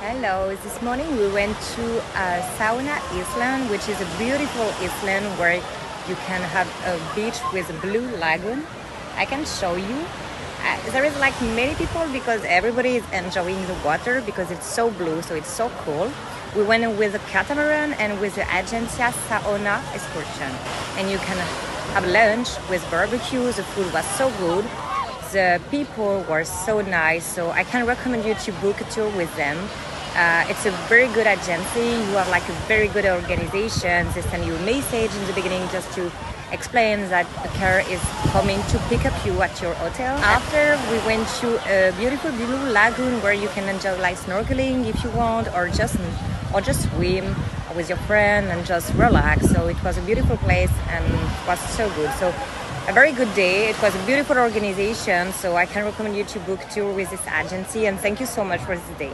Hello, this morning we went to Saona Island, which is a beautiful island where you can have a beach with a blue lagoon. I can show you. There is like many people because everybody is enjoying the water because it's so blue, so it's so cool. We went with a catamaran and with the Agencia Saona excursion. And you can have lunch with barbecue. The food was so good. The people were so nice, so I can recommend you to book a tour with them. It's a very good agency. You are like a very good organization. They send you a message in the beginning just to explain that a car is coming to pick up you at your hotel. After, we went to a beautiful blue lagoon where you can enjoy like snorkeling if you want, or just swim with your friend and just relax. So it was a beautiful place and it was so good. So a very good day. It was a beautiful organization, so I can recommend you to book tour with this agency, and thank you so much for this day.